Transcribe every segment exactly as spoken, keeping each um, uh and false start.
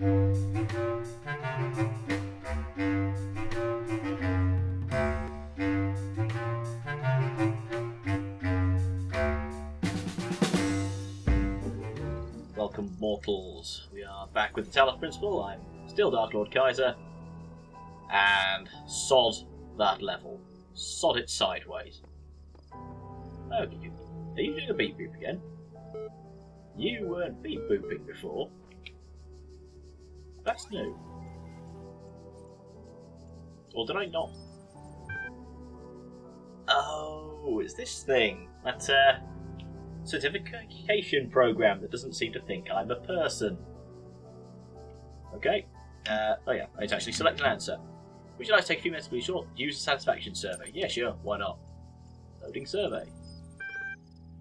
Welcome, mortals. We are back with the Talos Principle. I'm still Darklord Kaiser. And sod that level. Sod it sideways. Oh, did you, are you doing a beep boop again? You weren't beep booping before. That's new. Or did I not? Oh, it's this thing. That uh, certification program that doesn't seem to think I'm a person. Okay. Uh, oh yeah, it's actually select an answer. Would you like to take a few minutes to be short? Use the satisfaction survey. Yeah, sure. Why not? Loading survey.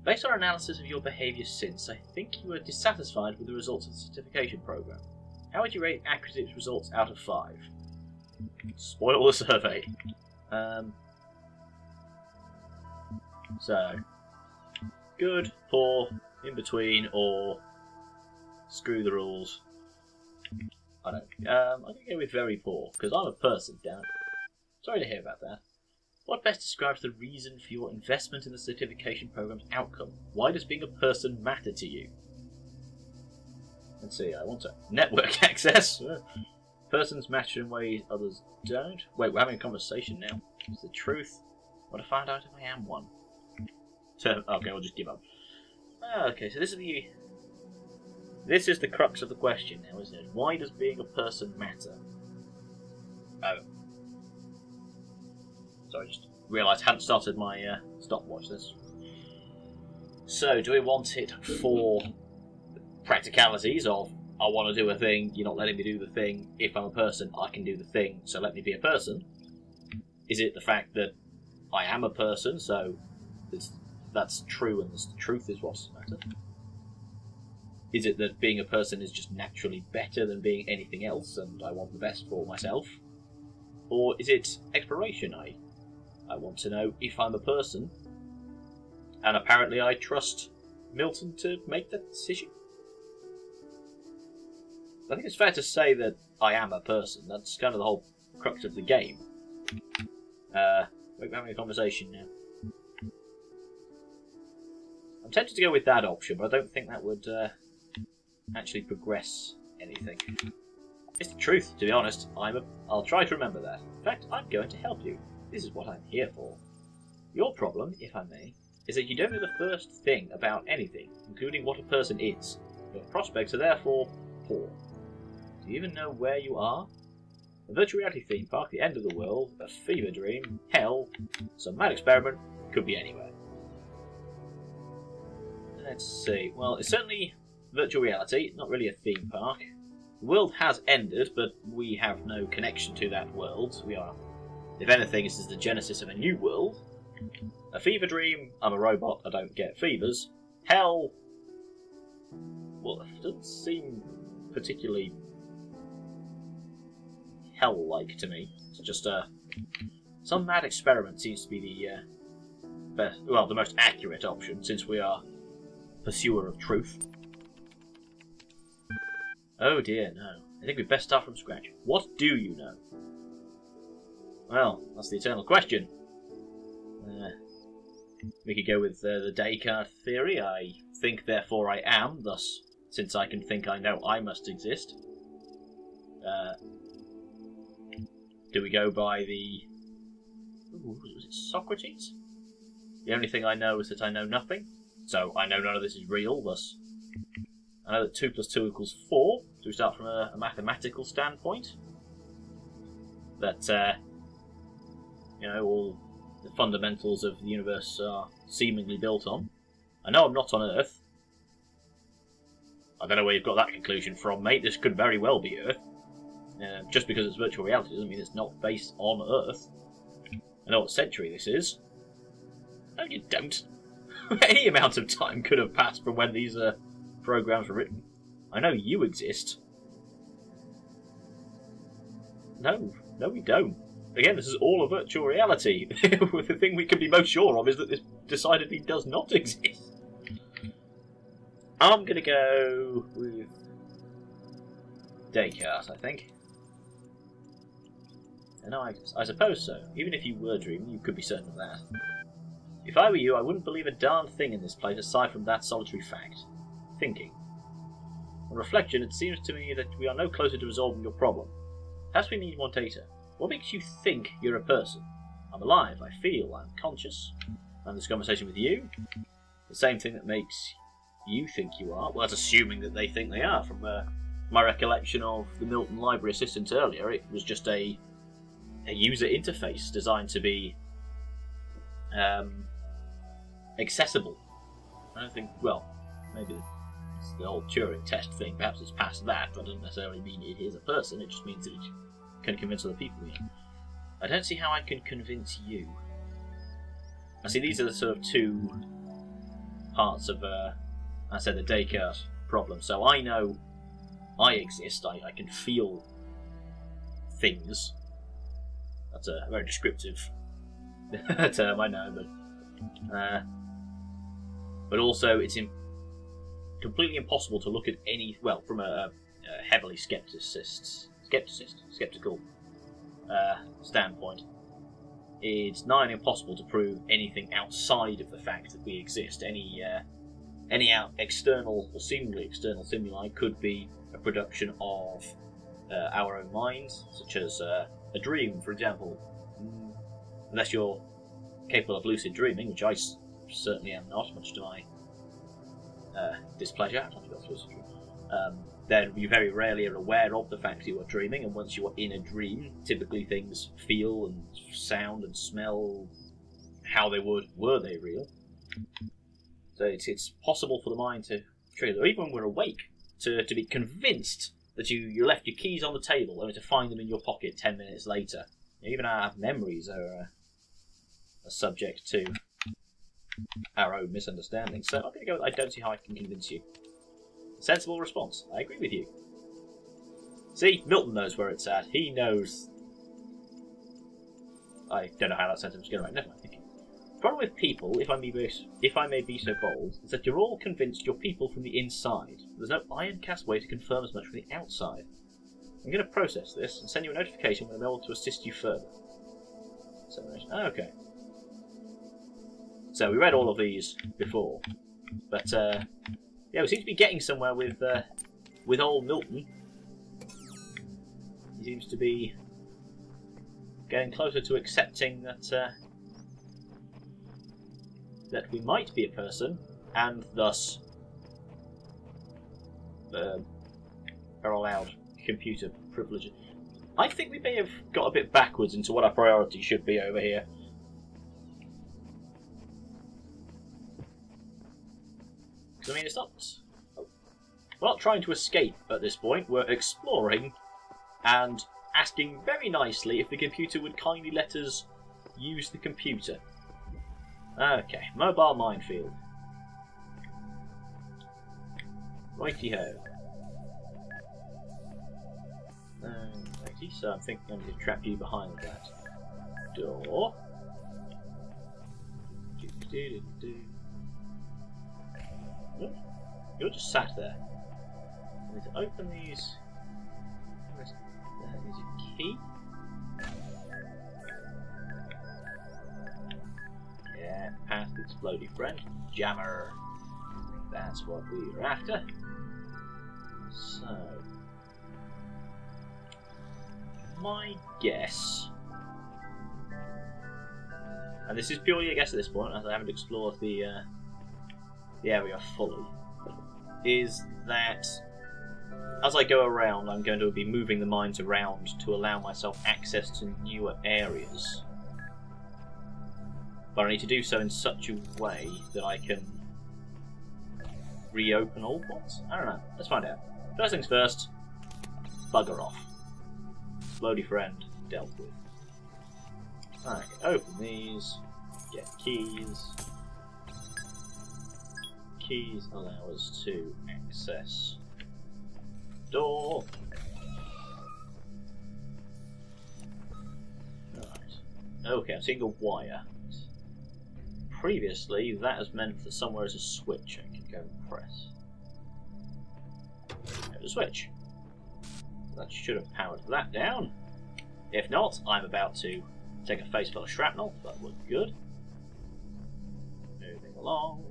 Based on analysis of your behaviour since, I think you were dissatisfied with the results of the certification program. How would you rate Accurate's results out of five? Spoil the survey. Um, so, good, poor, in between, or screw the rules. I don't. Um, I'm going to go with very poor, because I'm a person, damn it. Sorry to hear about that. What best describes the reason for your investment in the certification program's outcome? Why does being a person matter to you? Let's see, I want to network access. Persons matter in ways others don't. Wait, we're having a conversation now. It's the truth. What if I find out if I am one? Term okay, I'll just give up. Oh, okay, so this is the This is the crux of the question now, isn't it? Why does being a person matter? Oh. Sorry, I just realised I hadn't started my uh, stopwatch this. So, do we want it for practicalities of, I want to do a thing, you're not letting me do the thing, if I'm a person, I can do the thing, so let me be a person? Is it the fact that I am a person, so it's, that's true and the truth is what's the matter? Is it that being a person is just naturally better than being anything else and I want the best for myself? Or is it exploration? I, I want to know if I'm a person, and apparently I trust Milton to make that decision? I think it's fair to say that I am a person. That's kind of the whole crux of the game. Uh, wait, we're having a conversation now. I'm tempted to go with that option, but I don't think that would uh, actually progress anything. It's the truth, to be honest. I'm a, I'll try to remember that. In fact, I'm going to help you. This is what I'm here for. Your problem, if I may, is that you don't know the first thing about anything, including what a person is. Your prospects are therefore poor. Do you even know where you are? A virtual reality theme park, the end of the world, a fever dream, hell, some mad experiment, could be anywhere. Let's see. Well, it's certainly virtual reality, not really a theme park. The world has ended, but we have no connection to that world. We are, if anything, this is the genesis of a new world. A fever dream, I'm a robot, I don't get fevers. Hell, well, it doesn't seem particularly hell-like to me. It's just uh, some mad experiment seems to be the uh, best, well, the most accurate option since we are pursuer of truth. Oh dear, no. I think we'd best start from scratch. What do you know? Well, that's the eternal question. Uh, we could go with uh, the Descartes theory. I think, therefore I am. Thus, since I can think, I know I must exist. Uh, do we go by the... Ooh, was it Socrates? The only thing I know is that I know nothing. So I know none of this is real, thus... I know that two plus two equals four, so we start from a, a mathematical standpoint. That, uh, you know, all the fundamentals of the universe are seemingly built on. I know I'm not on Earth. I don't know where you've got that conclusion from, mate. This could very well be Earth. Uh, just because it's virtual reality doesn't mean it's not based on Earth. I know what century this is. No, you don't. Any amount of time could have passed from when these uh, programs were written. I know you exist. No, no we don't. Again, this is all a virtual reality. The thing we can be most sure of is that this decidedly does not exist. I'm going to go with... Descartes, I think. And now I, I suppose so. Even if you were dreaming, you could be certain of that. If I were you, I wouldn't believe a darned thing in this place aside from that solitary fact. Thinking. On reflection, it seems to me that we are no closer to resolving your problem. Perhaps we need more data. What makes you think you're a person? I'm alive, I feel, I'm conscious. I'm in this conversation with you. The same thing that makes you think you are. Well, that's assuming that they think they are. From uh, my recollection of the Milton Library Assistant earlier, it was just a, a user interface designed to be um, accessible. I don't think, well, maybe it's the old Turing test thing. Perhaps it's past that. That doesn't necessarily mean it is a person. It just means that it can convince other people. I don't see how I can convince you. I see these are the sort of two parts of, uh, I said, the Descartes problem. So I know I exist, I, I can feel things. That's a very descriptive term, I know, but uh, but also it's in completely impossible to look at any, well, from a, a heavily skepticist, skepticist, skeptical uh, standpoint. It's nigh on impossible to prove anything outside of the fact that we exist. Any uh, any out external or seemingly external stimuli could be a production of uh, our own minds, such as uh, a dream, for example. Mm. Unless you're capable of lucid dreaming, which I s certainly am not, much to my uh, displeasure. I don't think that's lucid dream. Um, then you very rarely are aware of the fact you are dreaming, and once you are in a dream, typically things feel and sound and smell how they would were they real. So it's, it's possible for the mind to trigger, or even when we're awake, to, to be convinced that you, you left your keys on the table only to find them in your pocket ten minutes later. Even our memories are, uh, are subject to our own misunderstanding. So I'm going to go with, I don't see how I can convince you. Sensible response. I agree with you. See, Milton knows where it's at. He knows. I don't know how that sentence is going to make. Never mind. The problem with people, if I may be, if I may be so bold, is that you're all convinced you're people from the inside. There's no iron-cast way to confirm as much from the outside. I'm going to process this and send you a notification when I'm able to assist you further. So, okay. So we read all of these before, but. Uh, Yeah, we seem to be getting somewhere with uh, with old Milton. He seems to be getting closer to accepting that uh, that we might be a person, and thus uh, are allowed computer privileges. I think we may have got a bit backwards into what our priority should be over here. I mean, it's not. Oh, we're not trying to escape at this point. We're exploring and asking very nicely if the computer would kindly let us use the computer. Okay, mobile minefield. Righty ho. Righty, so I'm thinking I'm going to trap you behind that door. Do, do, do, do. You're just sat there. I need to open these. There is a key. Yeah, past its bloody friend. Jammer. That's what we were after. So, my guess. And this is purely a guess at this point, as I haven't explored the. Uh, The area fully, is that as I go around I'm going to be moving the mines around to allow myself access to newer areas, but I need to do so in such a way that I can reopen old ones? I don't know, let's find out. First things first, bugger off. Bloody friend dealt with. Alright, open these, get keys. Keys allow us to access door. Right. Okay, I'm seeing a wire. Previously, that has meant that somewhere is a switch I can go and press. There's a switch. That should have powered that down. If not, I'm about to take a face full of shrapnel. That would be good. Moving along.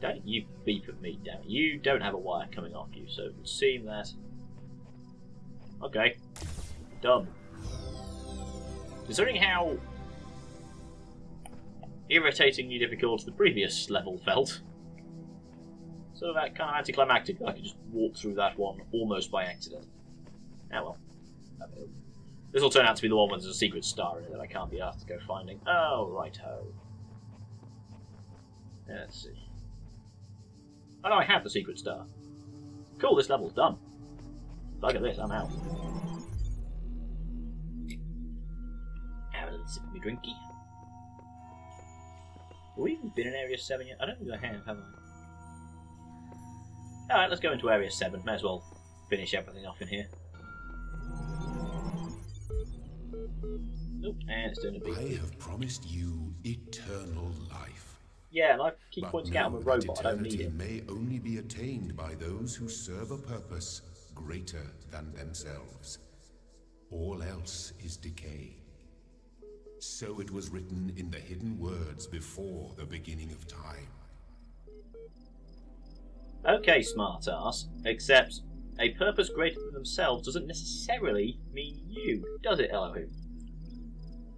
Don't you beep at me, damn it. You don't have a wire coming off you, so it would seem that... Okay. Done. Considering how irritatingly difficult the previous level felt, so that kind of anticlimactic that I could just walk through that one almost by accident. Ah well. This will turn out to be the one where there's a secret star in it that I can't be asked to go finding. Oh, right-ho. Let's see. Oh no, I have the secret star. Cool, this level's done. Bugger this, I'm out. Have a little sip of me drinky. Have we even been in Area seven yet? I don't think I have, have I? Alright, let's go into Area seven. May as well finish everything off in here. Nope, and it's doing a beat. I have promised you eternal life. Yeah, and I keep but pointing out I'm a robot, I don't need it. May only be attained by those who serve a purpose greater than themselves. All else is decay. So it was written in the hidden words before the beginning of time. Okay, smartass. Except a purpose greater than themselves doesn't necessarily mean you, does it, Elohu?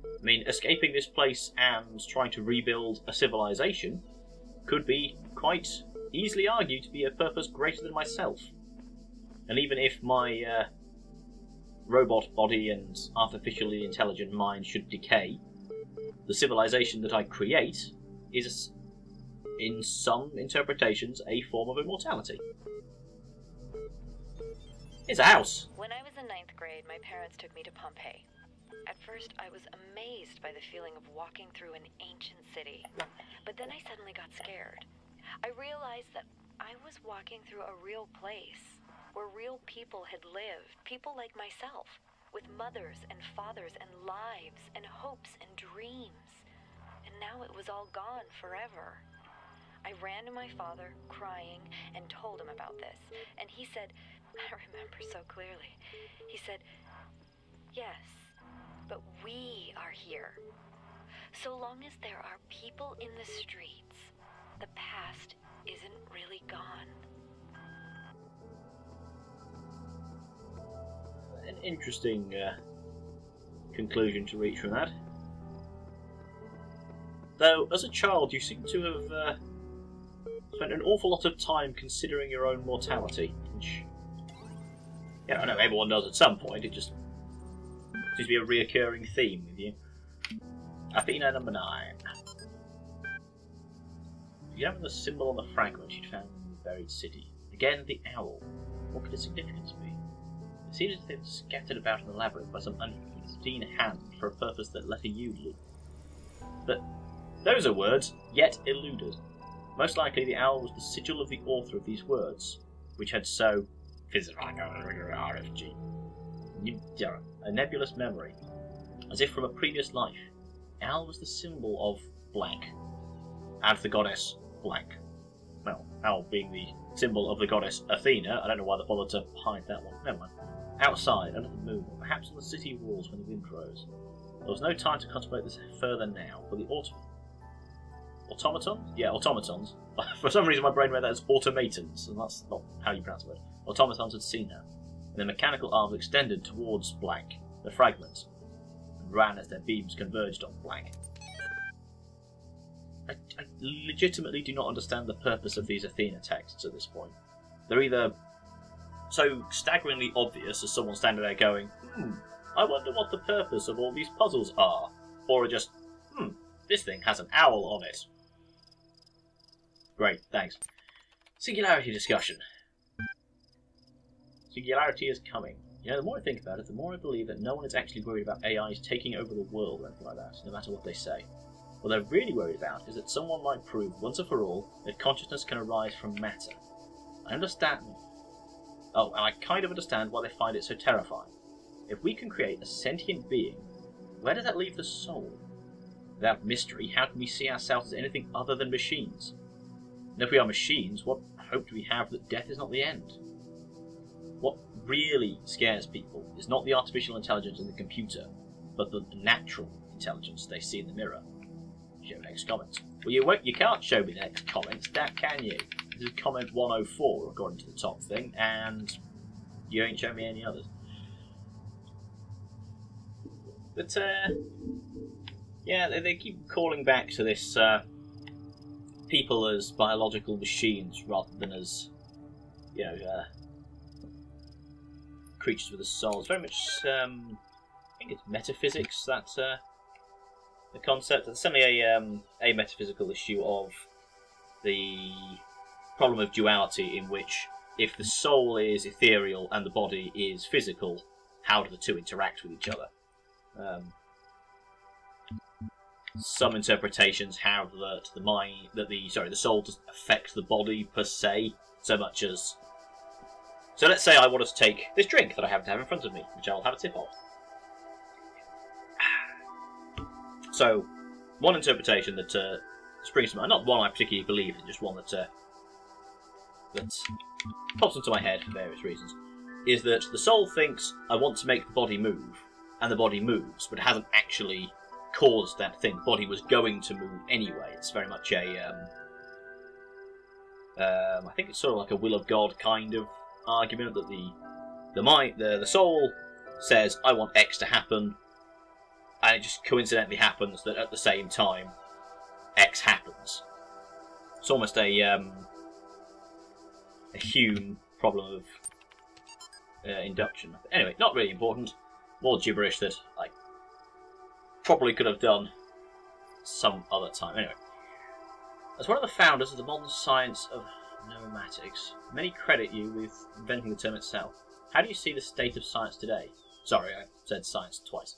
I mean, escaping this place and trying to rebuild a civilization could be quite easily argued to be a purpose greater than myself. And even if my uh, robot body and artificially intelligent mind should decay, the civilization that I create is, in some interpretations, a form of immortality. It's a house! When I was in ninth grade, my parents took me to Pompeii. At first, I was amazed by the feeling of walking through an ancient city. But then I suddenly got scared. I realized that I was walking through a real place, where real people had lived, people like myself, with mothers and fathers and lives and hopes and dreams. And now it was all gone forever. I ran to my father, crying, and told him about this. And he said, I remember so clearly, he said, yes. But we are here. So long as there are people in the streets, the past isn't really gone. An interesting uh, conclusion to reach from that. Though, as a child, you seem to have uh, spent an awful lot of time considering your own mortality. Which, yeah, I know everyone does at some point, it just... seems to be a reoccurring theme with you. Athena number nine. You have the symbol on the fragment you'd found in the buried city. Again, the owl. What could its significance be? It seems as if they were scattered about in the labyrinth by some unseen hand for a purpose that letter U loop. But those are words yet eluded. Most likely, the owl was the sigil of the author of these words, which had so physical R F G. A nebulous memory, as if from a previous life. Al was the symbol of blank, and the goddess blank. Well, Al being the symbol of the goddess Athena, I don't know why they bothered to hide that one. Never mind. Outside, under the moon, or perhaps on the city walls when the wind rose. There was no time to contemplate this further now, for the autom automatons? Yeah, automatons. For some reason my brain read that as automatons, and that's not how you pronounce it. Automatons had seen her. And the mechanical arms extended towards blank, the fragments, and ran as their beams converged on blank. I, I legitimately do not understand the purpose of these Athena texts at this point. They're either so staggeringly obvious as someone standing there going, hmm, I wonder what the purpose of all these puzzles are, or are just, hmm, this thing has an owl on it. Great, thanks. Singularity discussion. Singularity is coming. You know, the more I think about it, the more I believe that no one is actually worried about A Is taking over the world or anything like that, no matter what they say. What they're really worried about is that someone might prove, once and for all, that consciousness can arise from matter. I understand... Oh, and I kind of understand why they find it so terrifying. If we can create a sentient being, where does that leave the soul? Without mystery, how can we see ourselves as anything other than machines? And if we are machines, what hope do we have that death is not the end? what really scares people is not the artificial intelligence in the computer, but the natural intelligence they see in the mirror. Show next comments. Well, you won't, you can't show me next comments, that can you? This is comment one oh four according to the top thing, and you ain't showing me any others. But uh, yeah, they, they keep calling back to this uh, people as biological machines rather than as, you know, uh, creatures with a soul. It's very much, um, I think it's metaphysics, that's uh, the concept. It's certainly a, um, a metaphysical issue of the problem of duality, in which if the soul is ethereal and the body is physical, how do the two interact with each other? Um, some interpretations have that the mind, that the sorry, the soul doesn't affect the body per se, so much as. So let's say I wanted to take this drink that I happen to have in front of me, which I will have a tip of. So, one interpretation that uh, springs to mind, not one I particularly believe in, just one that uh, that pops into my head for various reasons, is that the soul thinks I want to make the body move. And the body moves, but it hasn't actually caused that thing. The body was going to move anyway. It's very much a, um, um, I think it's sort of like a will of God kind of argument that the the mind, the the soul says, "I want X to happen," and it just coincidentally happens that at the same time X happens. It's almost a um, a Hume problem of uh, induction. Anyway, not really important. More gibberish that I probably could have done some other time. Anyway, as one of the founders of the modern science of noematics, many credit you with inventing the term itself. How do you see the state of science today? Sorry, I said science twice.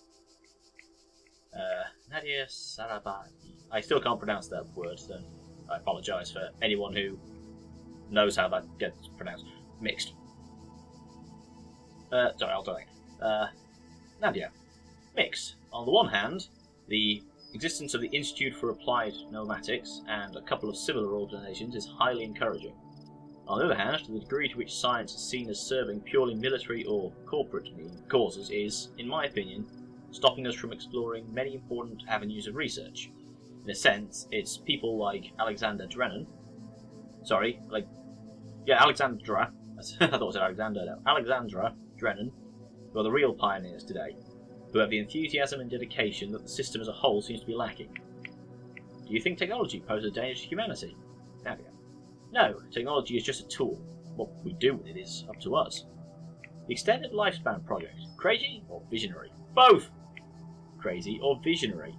Uh, Nadia Sarabani. I still can't pronounce that word, so I apologise for anyone who knows how that gets pronounced. Mixed. Uh, sorry, I'll do it again. Uh, Nadia. Mix. On the one hand, the existence of the Institute for Applied Noematics and a couple of similar organisations is highly encouraging. On the other hand, the degree to which science is seen as serving purely military or corporate causes is, in my opinion, stopping us from exploring many important avenues of research. In a sense, it's people like Alexandra Drennan, sorry, like, yeah, Alexandra, I thought it was Alexander now, Alexandra Drennan, who are the real pioneers today, who have the enthusiasm and dedication that the system as a whole seems to be lacking. Do you think technology poses a danger to humanity? Nadia. No, technology is just a tool. What we do with it is up to us. The Extended Lifespan Project. Crazy or visionary? Both! Crazy or visionary?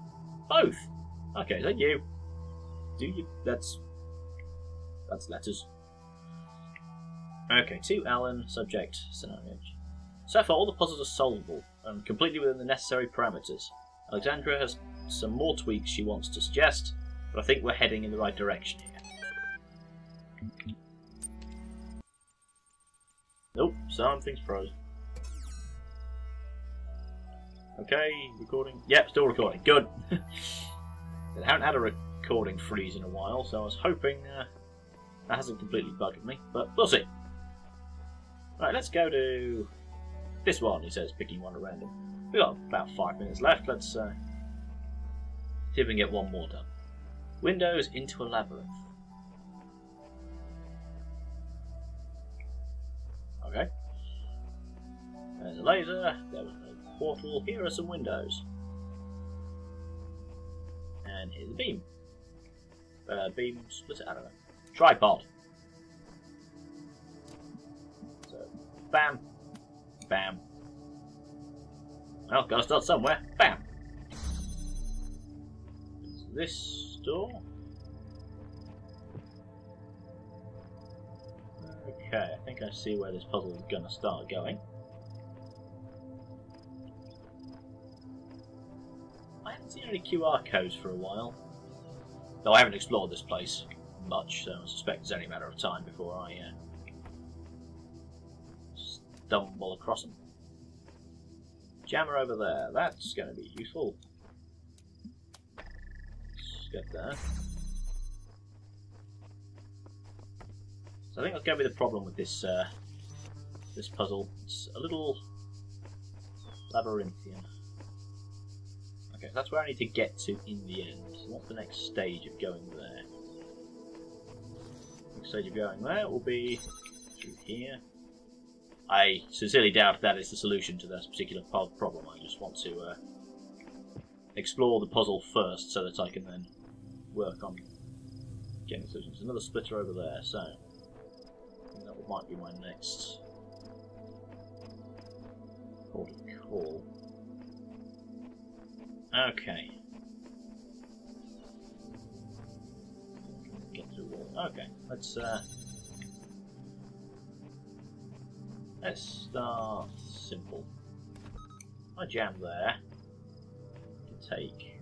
Both! Okay, thank you. Do you... that's... that's letters. Okay, to Alan, subject, scenario. So far, all the puzzles are solvable and completely within the necessary parameters. Alexandra has some more tweaks she wants to suggest, but I think we're heading in the right direction here. Nope, something's frozen. Okay, recording. Yep, still recording. Good. I haven't had a recording freeze in a while, so I was hoping uh, that hasn't completely bugged me, but we'll see. Right, let's go to... this one, he says, picking one at random. We've got about five minutes left. Let's uh, see if we can get one more done. Windows into a labyrinth. Okay. There's a laser. There was a portal. Here are some windows. And here's a beam. Uh, beam splitter. I don't know. Tripod. So, bam. Bam. Well, gotta start somewhere. Bam. Is this door? Okay, I think I see where this puzzle is gonna start going. I haven't seen any Q R codes for a while. Though I haven't explored this place much, so I suspect it's only a matter of time before I... Uh, stumble across them. Jammer over there. That's going to be useful. Let's get there. So I think that's going to be the problem with this uh, this puzzle. It's a little labyrinthian. Okay, that's where I need to get to in the end. So what's the next stage of going there? Next stage of going there will be through here. I sincerely doubt that is the solution to this particular problem. I just want to uh, explore the puzzle first so that I can then work on getting solutions. Another splitter over there, so I think that might be my next port of call. Okay. Get through the wall. Okay, let's uh, let's start simple. I jam there to take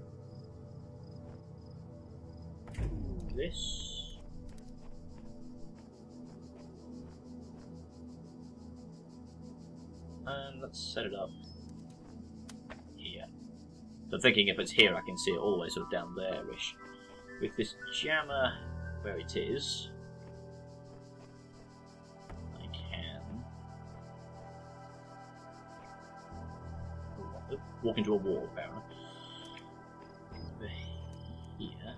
this. And let's set it up here. So I'm thinking if it's here I can see it all the way sort of down there-ish. With this jammer where it is, I can walk into a wall apparently. Over here.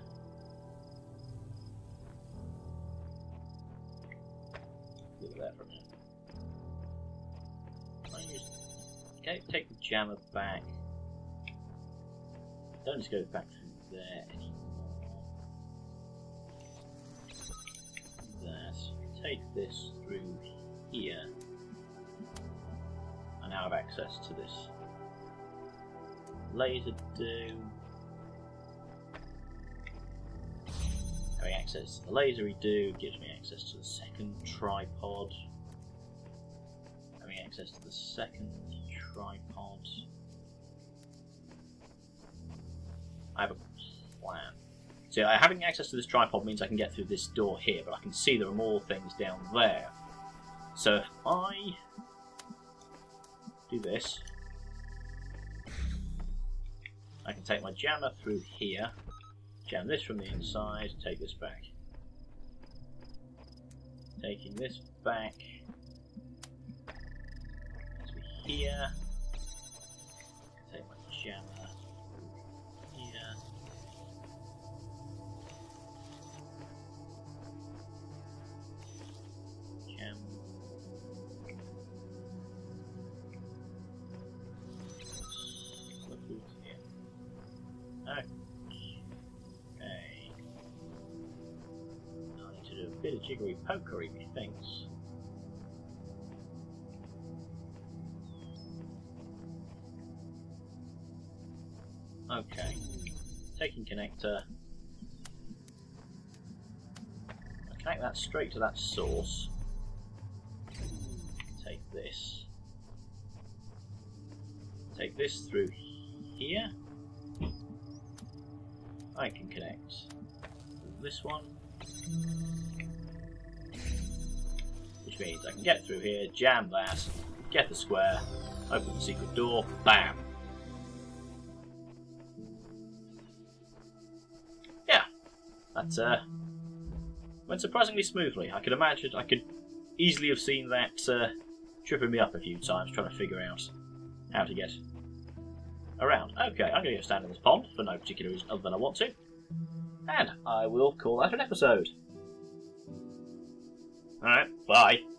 That from here. Okay, take the jammer back. Don't just go back through there anymore. That. Take this through here. I now have access to this laser do. Having access to the lasery do gives me access to the second tripod. Having access to the second tripod. I have a plan. So having access to this tripod means I can get through this door here, but I can see there are more things down there. So if I do this, I can take my jammer through here. Jam this from the inside, take this back. Taking this back to here. Take my jammer here. Jam. Look who's here. Okay. Bit of jiggery pokery, methinks. Okay, taking connector. I connect that straight to that source. Take this. Take this through here. I can connect this one. Which means I can get through here, jam that, get the square, open the secret door, bam! Yeah, that uh, went surprisingly smoothly. I could imagine, I could easily have seen that uh, tripping me up a few times trying to figure out how to get around. Okay, I'm going to go stand in this pond for no particular reason other than I want to, and I will call that an episode. Alright, bye.